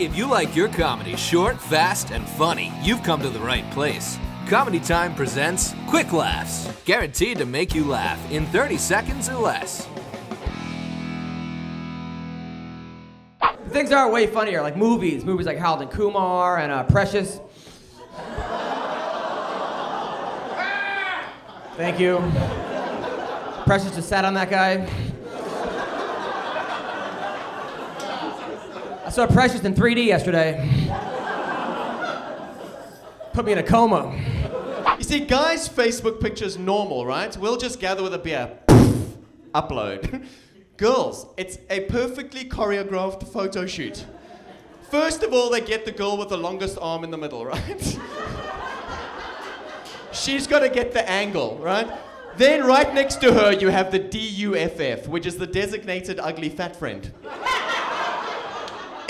If you like your comedy short, fast, and funny, you've come to the right place. Comedy Time presents Quick Laughs, guaranteed to make you laugh in 30 seconds or less. Things are way funnier, like movies like Harold and Kumar and Precious. Thank you. Precious just sat on that guy. I saw Precious in 3D yesterday. Put me in a coma. You see, guys' Facebook picture's normal, right? We'll just gather with a beer, upload. Girls, it's a perfectly choreographed photo shoot. First of all, they get the girl with the longest arm in the middle, right? She's got to get the angle, right? Then right next to her, you have the DUFF, which is the designated ugly fat friend.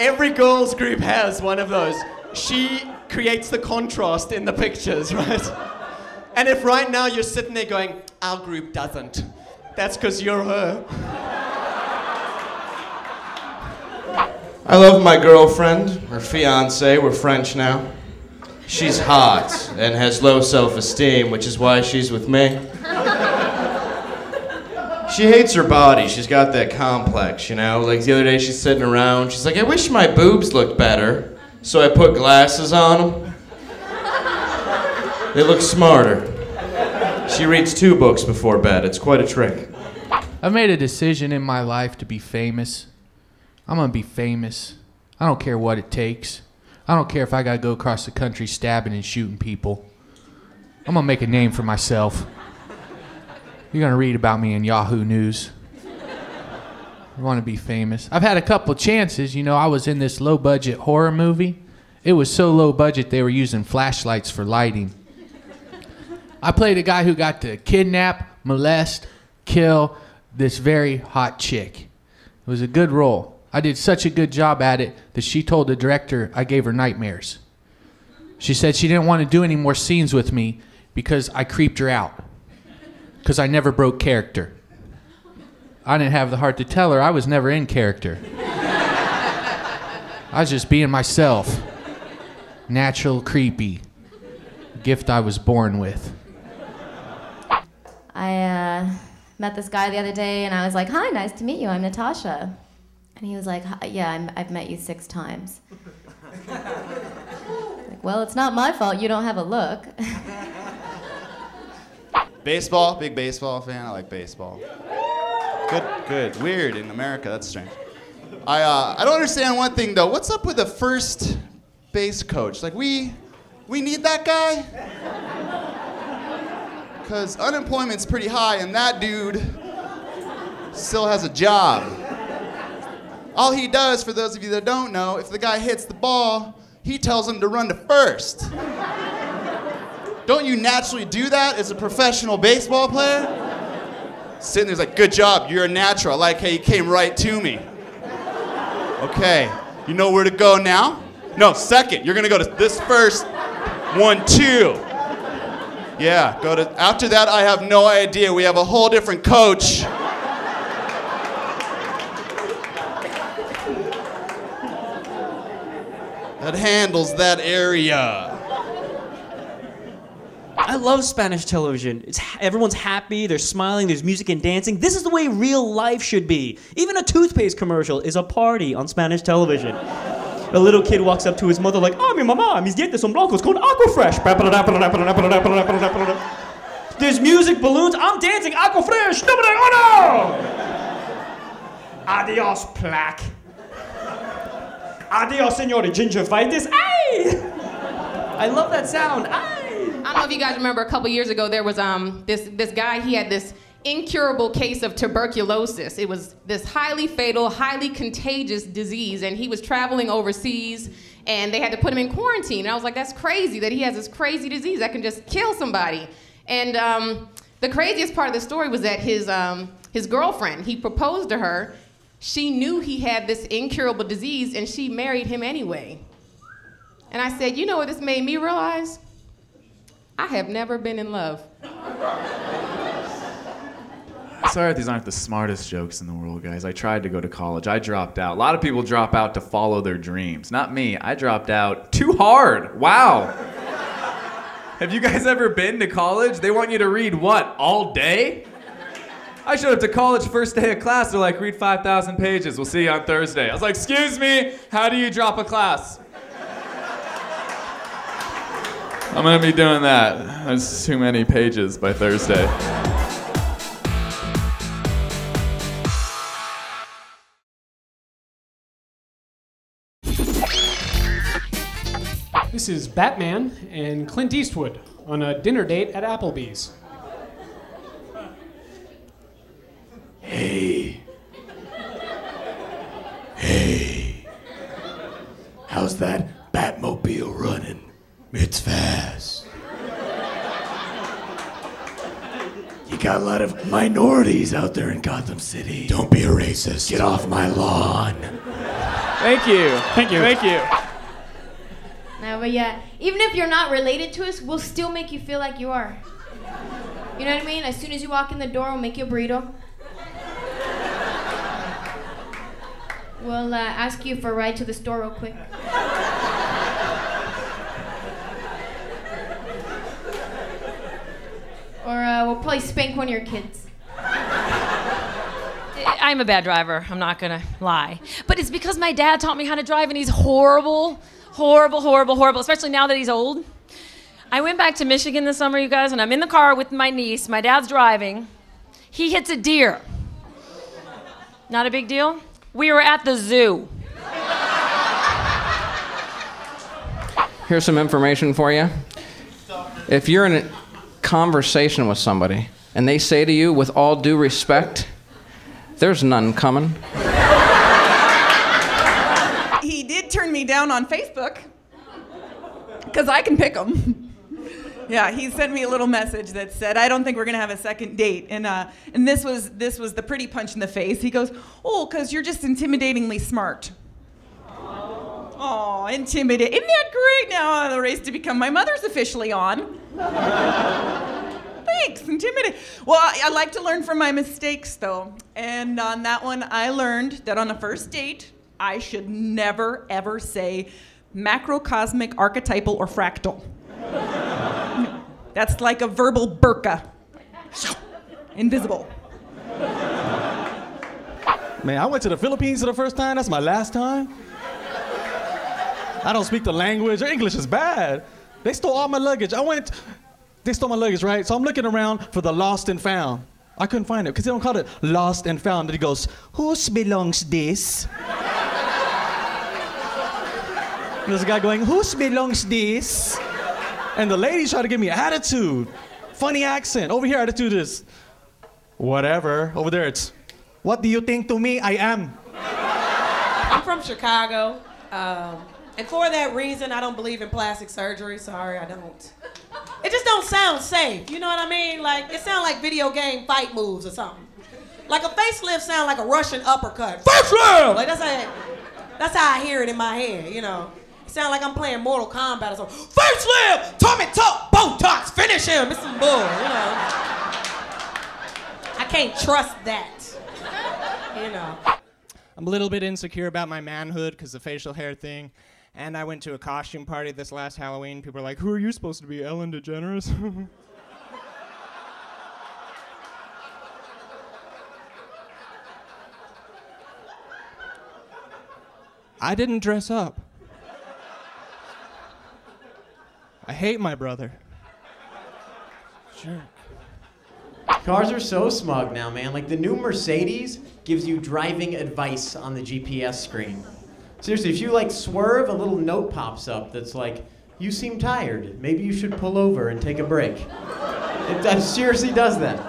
Every girls group has one of those. She creates the contrast in the pictures, right? And if right now you're sitting there going, our group doesn't, that's because you're her. I love my girlfriend, her fiancée, we're French now. She's hot and has low self-esteem, which is why she's with me. She hates her body, she's got that complex, you know? Like the other day she's sitting around, she's like, I wish my boobs looked better. So I put glasses on them. They look smarter. She reads 2 books before bed, it's quite a trick. I've made a decision in my life to be famous. I'm gonna be famous. I don't care what it takes. I don't care if I gotta go across the country stabbing and shooting people. I'm gonna make a name for myself. You're gonna read about me in Yahoo News. I wanna be famous. I've had a couple chances, you know. I was in this low budget horror movie. It was so low budget they were using flashlights for lighting. I played a guy who got to kidnap, molest, kill this very hot chick. It was a good role. I did such a good job at it that she told the director I gave her nightmares. She said she didn't want to do any more scenes with me because I creeped her out. Because I never broke character. I didn't have the heart to tell her I was never in character. I was just being myself. Natural, creepy. Gift I was born with. I met this guy the other day and I was like, hi, nice to meet you, I'm Natasha. And he was like, yeah, I've met you 6 times. Like, well, it's not my fault you don't have a look. Baseball, big baseball fan. I like baseball. Good. Weird in America, that's strange. I don't understand one thing, though. What's up with the first base coach? Like, we need that guy? Because unemployment's pretty high, and that dude still has a job. All he does, for those of you that don't know, if the guy hits the ball, he tells him to run to first. Don't you naturally do that as a professional baseball player? Sitting there's like, good job, you're a natural. I like how you came right to me. Okay, you know where to go now? No, second, you're gonna go to this first, 1, 2. Yeah, go to, after that I have no idea. We have a whole different coach. That handles that area. I love Spanish television. It's everyone's happy, they're smiling, there's music and dancing. This is the way real life should be. Even a toothpaste commercial is a party on Spanish television. A little kid walks up to his mother like, "Ah, mi mamá, mis dientes son blancos con Aquafresh." There's music, balloons, I'm dancing, Aquafresh. Adios, plaque. Adios, senor, gingivitis. Ay! I love that sound. Ay! I don't know if you guys remember a couple years ago, there was this guy, he had this incurable case of tuberculosis. It was this highly fatal, highly contagious disease, and he was traveling overseas, and they had to put him in quarantine. And I was like, that's crazy that he has this crazy disease that can just kill somebody. And the craziest part of the story was that his girlfriend, he proposed to her. She knew he had this incurable disease and she married him anyway. And I said, you know what this made me realize? I have never been in love. Sorry if these aren't the smartest jokes in the world, guys. I tried to go to college. I dropped out. A lot of people drop out to follow their dreams. Not me. I dropped out too hard. Wow. Have you guys ever been to college? They want you to read what, all day? I showed up to college first day of class. They're like, read 5,000 pages. We'll see you on Thursday. I was like, excuse me, how do you drop a class? I'm gonna be doing that. That's too many pages by Thursday. This is Batman and Clint Eastwood on a dinner date at Applebee's. Hey. Hey. How's that Batmobile running? It's fast. You got a lot of minorities out there in Gotham City. Don't be a racist. Get off my lawn. Thank you. Thank you. Thank you. No, but yeah, even if you're not related to us, we'll still make you feel like you are. You know what I mean? As soon as you walk in the door, we'll make you a burrito. We'll ask you for a ride to the store real quick. Or we'll probably spank one of your kids. I'm a bad driver, I'm not gonna lie. But it's because my dad taught me how to drive and he's horrible. Horrible, horrible, horrible, especially now that he's old. I went back to Michigan this summer, you guys, and I'm in the car with my niece. My dad's driving. He hits a deer. Not a big deal. We were at the zoo. Here's some information for you. If you're in a conversation with somebody and they say to you, with all due respect, there's none coming. Turned me down on Facebook because I can pick them. Yeah, he sent me a little message that said, I don't think we're gonna have a second date. And this was the pretty punch in the face. He goes, oh, because you're just intimidatingly smart. Oh, intimidating. Isn't that great? Now the race to become my mother's officially on. Thanks, intimidating. Well, I like to learn from my mistakes though. And on that one, I learned that on a first date, I should never, ever say macrocosmic, archetypal, or fractal. That's like a verbal burqa. Invisible. Man, I went to the Philippines for the first time. That's my last time. I don't speak the language. Their English is bad. They stole all my luggage. They stole my luggage, right? So I'm looking around for the lost and found. I couldn't find it, because they don't call it lost and found. It goes, whose belongs this? There's a guy going, whose belongs this? And the lady tried to give me attitude. Funny accent. Over here, attitude is, whatever. Over there, it's, what do you think to me I am? I'm from Chicago. And for that reason, I don't believe in plastic surgery. Sorry, I don't. It just don't sound safe. You know what I mean? Like, it sounds like video game fight moves or something. Like a facelift sounds like a Russian uppercut. Facelift! Like, that's how I hear it in my head, you know. Sound like I'm playing Mortal Kombat or something. First live, tummy tuck, Botox, finish him. It's some bull, you know. I can't trust that, you know. I'm a little bit insecure about my manhood because the facial hair thing. And I went to a costume party this last Halloween. People are like, who are you supposed to be, Ellen DeGeneres? I didn't dress up. I hate my brother. Sure. Cars are so smug now, man. Like, the new Mercedes gives you driving advice on the GPS screen. Seriously, if you like swerve, a little note pops up that's like, you seem tired. Maybe you should pull over and take a break. It seriously does that.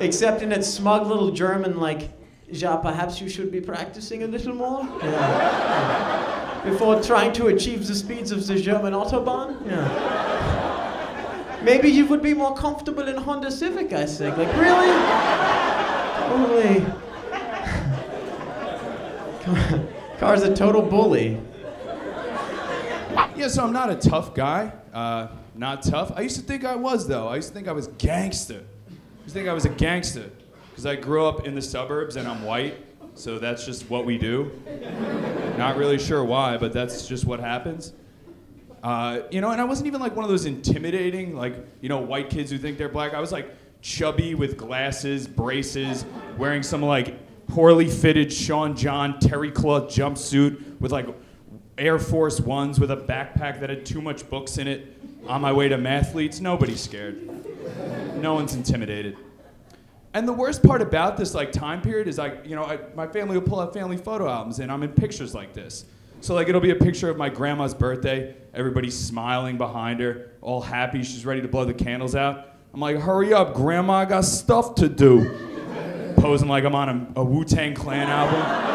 Except in its smug little German, like, ja, perhaps you should be practicing a little more? Yeah. Before trying to achieve the speeds of the German Autobahn? Yeah. Maybe you would be more comfortable in Honda Civic, I think. Like, really? Holy. Car's a total bully. Yeah, so I'm not a tough guy. Not tough. I used to think I was, though. I used to think I was a gangster. because I grew up in the suburbs and I'm white, so that's just what we do. Not really sure why, but that's just what happens. You know, and I wasn't even like one of those intimidating, like, you know, white kids who think they're black. I was like chubby with glasses, braces, wearing some like poorly fitted Sean John terry cloth jumpsuit with like Air Force Ones with a backpack that had too much books in it on my way to Mathletes. Nobody's scared. No one's intimidated. And the worst part about this like time period is like, you know, my family will pull out family photo albums and I'm in pictures like this. So like it'll be a picture of my grandma's birthday. Everybody's smiling behind her, all happy. She's ready to blow the candles out. I'm like, hurry up, grandma, I got stuff to do. Posing like I'm on a Wu-Tang Clan album.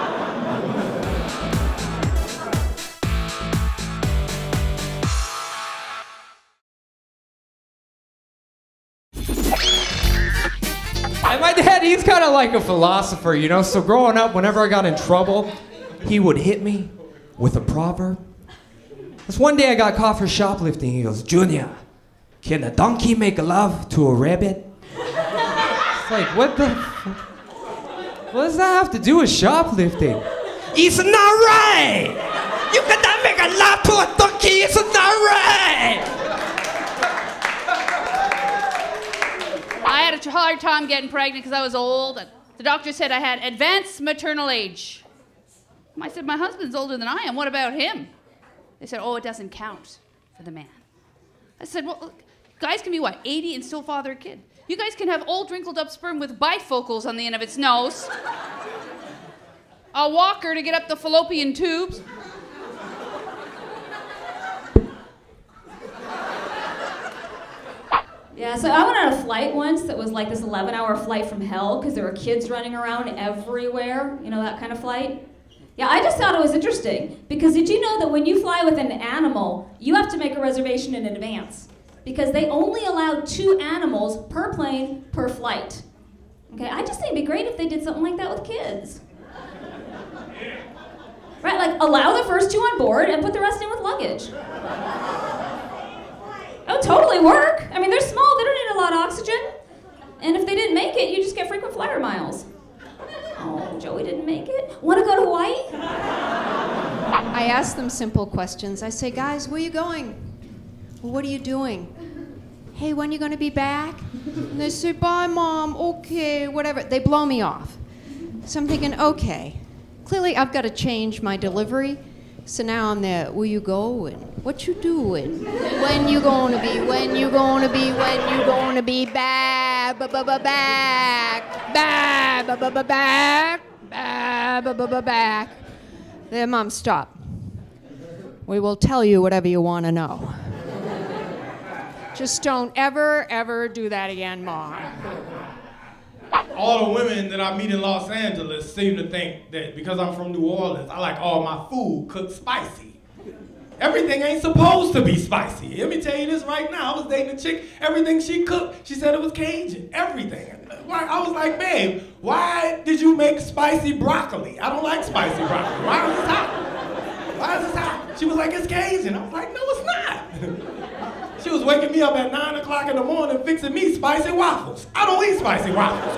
He's kind of like a philosopher, you know? So growing up, whenever I got in trouble, he would hit me with a proverb. Because one day I got caught for shoplifting. He goes, Junior, can a donkey make love to a rabbit? It's like, what does that have to do with shoplifting? It's not right! You cannot make a love to a donkey, it's not right! I had a hard time getting pregnant because I was old. The doctor said I had advanced maternal age. I said, my husband's older than I am. What about him? They said, oh, it doesn't count for the man. I said, well, look, guys can be, what, 80 and still father a kid. You guys can have old, wrinkled-up sperm with bifocals on the end of its nose, a walker to get up the fallopian tubes. Yeah, so I went on a flight once that was like this 11-hour flight from hell because there were kids running around everywhere, you know, that kind of flight. Yeah, I just thought it was interesting because did you know that when you fly with an animal, you have to make a reservation in advance because they only allow 2 animals per plane per flight. Okay, I just think it'd be great if they did something like that with kids. Right, like allow the first 2 on board and put the rest in with luggage. It would totally work. I mean, they're small, they don't need a lot of oxygen. And if they didn't make it, you just get frequent flyer miles. Oh, Joey didn't make it? Want to go to Hawaii? I ask them simple questions. I say, guys, where are you going? Well, what are you doing? Hey, when are you going to be back? And they say, bye, Mom, okay, whatever. They blow me off. So I'm thinking, okay. Clearly, I've got to change my delivery. So now I'm there, where you going? What you doing? When you gonna be, when you gonna be, when you gonna be back, ba-ba-ba-back, ba-ba-ba-back, ba-ba-ba-back. There, Mom, stop. We will tell you whatever you want to know. Just don't ever, ever do that again, Mom. All the women that I meet in Los Angeles seem to think that because I'm from New Orleans, I like all my food cooked spicy. Everything ain't supposed to be spicy. Let me tell you this right now. I was dating a chick, everything she cooked, she said it was Cajun, everything. I was like, babe, why did you make spicy broccoli? I don't like spicy broccoli. Why is this hot? Why is this hot? She was like, it's Cajun. I was like, no, it's not. She was waking me up at 9 o'clock in the morning fixing me spicy waffles. I don't eat spicy waffles.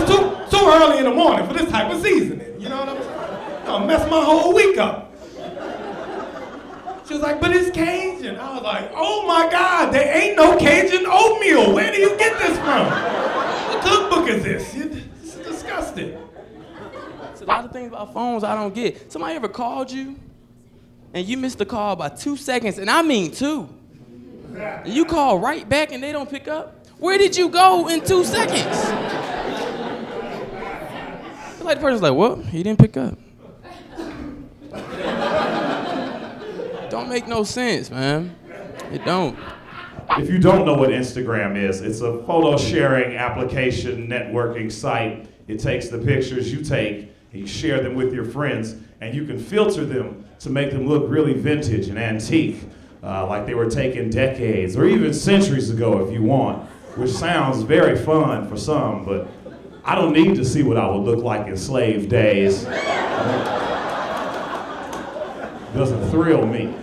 It's too early in the morning for this type of seasoning. You know what I'm saying? It'll mess my whole week up. She was like, but it's Cajun. I was like, oh my God, there ain't no Cajun oatmeal. Where do you get this from? What cookbook is this? It's disgusting. It's a lot of things about phones I don't get. Somebody ever called you and you missed the call by 2 seconds, and I mean 2. And you call right back and they don't pick up? Where did you go in 2 seconds? It's like the person's like, well, he didn't pick up. Don't make no sense, man. It don't. If you don't know what Instagram is, it's a photo sharing application networking site. It takes the pictures you take and you share them with your friends and you can filter them to make them look really vintage and antique. Like they were taken decades or even centuries ago if you want, which sounds very fun for some, but I don't need to see what I would look like in slave days. Doesn't thrill me.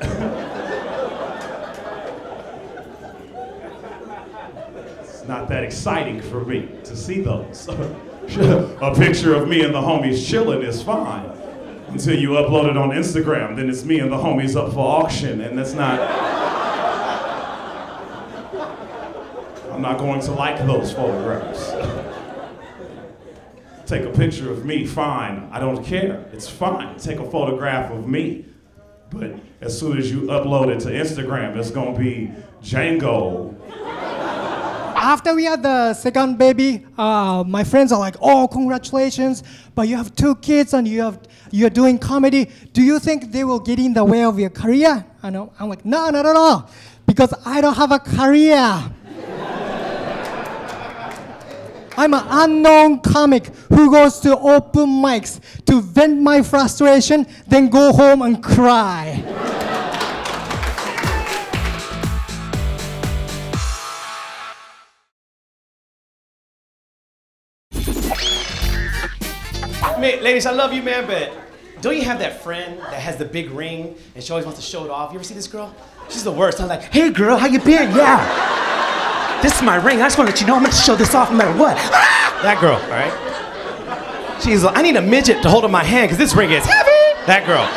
it's not that exciting for me to see those. A picture of me and the homies chilling is fine until you upload it on Instagram. Then it's me and the homies up for auction, and that's not... I'm not going to like those photographs. Take a picture of me, fine. I don't care. It's fine. Take a photograph of me. But as soon as you upload it to Instagram, it's going to be Django. After we had the second baby, my friends are like, oh, congratulations, but you have 2 kids and you're doing comedy. Do you think they will get in the way of your career? And I'm like, no, not at all, because I don't have a career. I'm an unknown comic who goes to open mics to vent my frustration, then go home and cry. Ladies, I love you, man, but don't you have that friend that has the big ring and she always wants to show it off? You ever see this girl? She's the worst. I'm like, hey, girl, how you been? Yeah. This is my ring. I just want to let you know I'm going to show this off no matter what. That girl, all right? She's like, I need a midget to hold up my hand because this ring is heavy. That girl.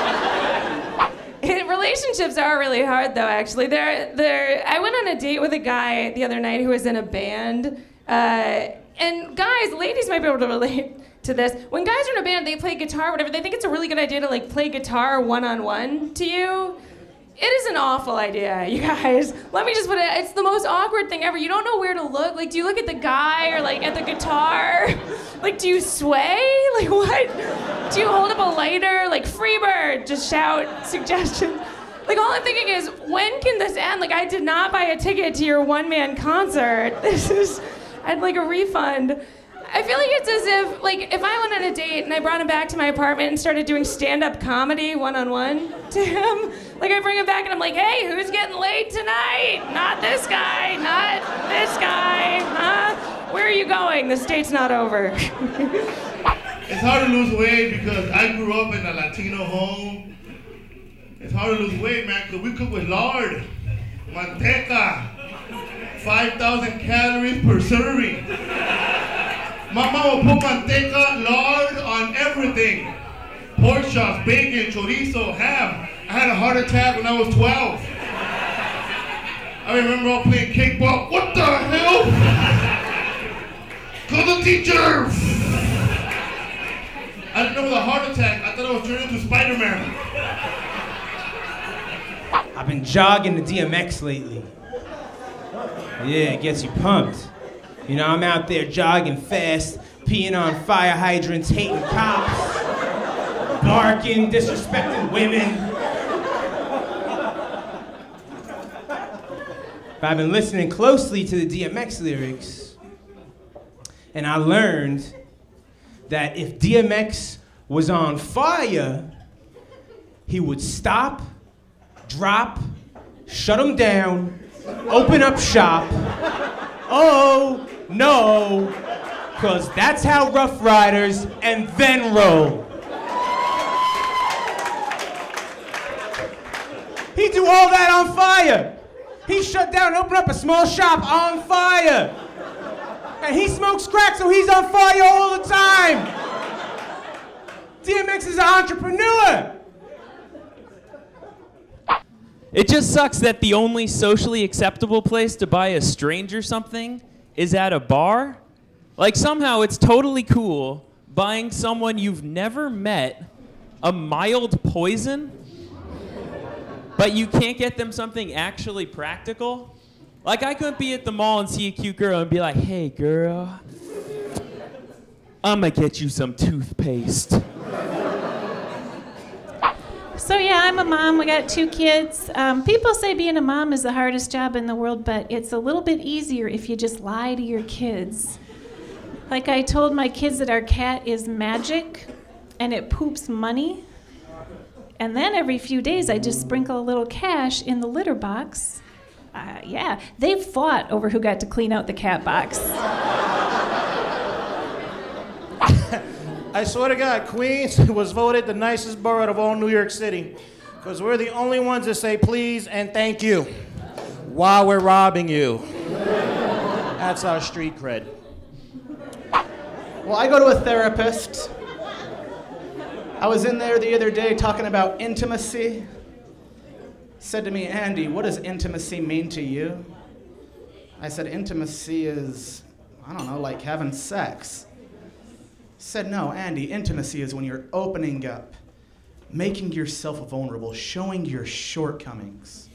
Relationships are really hard, though, actually. I went on a date with a guy the other night who was in a band. And guys, ladies might be able to relate to this. When guys are in a band, they play guitar, whatever, they think it's a really good idea to like play guitar one-on-one to you. It is an awful idea, you guys. Let me just put it, it's the most awkward thing ever. You don't know where to look. Like, do you look at the guy or like at the guitar? Like, do you sway? Like, what? Do you hold up a lighter? Like, Freebird, just shout suggestions. Like, all I'm thinking is, when can this end? Like, I did not buy a ticket to your one-man concert. This is, I'd like a refund. I feel like it's as if, like, if I went on a date and I brought him back to my apartment and started doing stand-up comedy one-on-one to him, like, I bring him back and I'm like, hey, who's getting laid tonight? Not this guy, huh? Where are you going? This date's not over. It's hard to lose weight because I grew up in a Latino home. It's hard to lose weight, man, because we cook with lard, manteca, 5,000 calories per serving. My mom will put manteca, lard on everything. Pork chops, bacon, chorizo, ham. I had a heart attack when I was 12. I remember all playing kickball. What the hell? Call the teacher. I didn't know it was a heart attack. I thought I was turning into Spider-Man. I've been jogging the DMX lately. Yeah, it gets you pumped. You know, I'm out there jogging fast, peeing on fire hydrants, hating cops, barking, disrespecting women. But I've been listening closely to the DMX lyrics, and I learned that if DMX was on fire, he would stop, drop, shut him down, open up shop. Oh, no, because that's how Rough Riders and then roll. He do all that on fire. He shut down and opened up a small shop on fire. And he smokes crack, so he's on fire all the time. DMX is an entrepreneur. It just sucks that the only socially acceptable place to buy a stranger something is at a bar. Like, somehow it's totally cool buying someone you've never met a mild poison, but you can't get them something actually practical. Like, I couldn't be at the mall and see a cute girl and be like, hey, girl, I'm gonna get you some toothpaste. So yeah, I'm a mom, we got 2 kids. People say being a mom is the hardest job in the world, but it's a little bit easier if you just lie to your kids. Like, I told my kids that our cat is magic and it poops money. And then every few days I just sprinkle a little cash in the litter box. Yeah, they fought over who got to clean out the cat box. I swear to God, Queens was voted the nicest borough of all New York City because we're the only ones that say please and thank you while we're robbing you. That's our street cred. Well, I go to a therapist. I was in there the other day talking about intimacy. Said to me, Andy, what does intimacy mean to you? I said, intimacy is, I don't know, like having sex. Said, no, Andy, intimacy is when you're opening up, making yourself vulnerable, showing your shortcomings.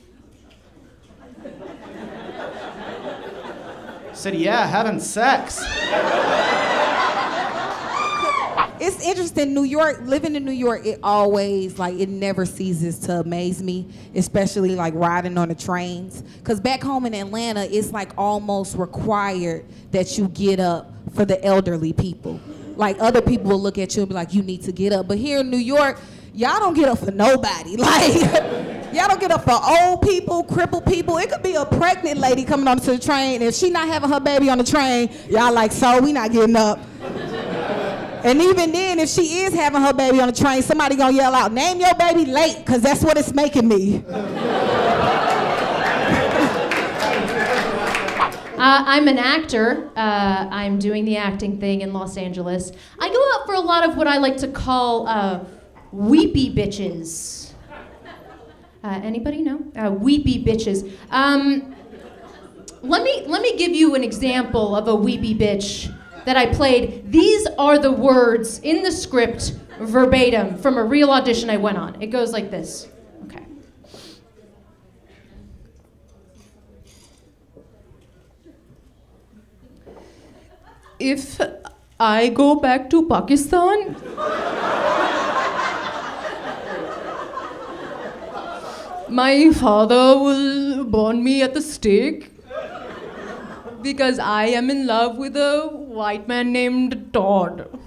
Said, yeah, having sex. It's interesting, New York, living in New York, it always, like, it never ceases to amaze me, especially, like, riding on the trains. Because back home in Atlanta, it's, like, almost required that you get up for the elderly people. Like, other people will look at you and be like, you need to get up. But here in New York, y'all don't get up for nobody. Like, y'all don't get up for old people, crippled people. It could be a pregnant lady coming onto the train. If she not having her baby on the train, y'all like, so we not getting up. And even then, if she is having her baby on the train, somebody gonna yell out, name your baby late, because that's what it's making me. I'm an actor. I'm doing the acting thing in Los Angeles. I go out for a lot of what I like to call weepy bitches. Anybody know? Weepy bitches. Let me give you an example of a weepy bitch that I played. These are the words in the script verbatim from a real audition I went on. It goes like this. Okay. If I go back to Pakistan, my father will burn me at the stake because I am in love with a white man named Todd.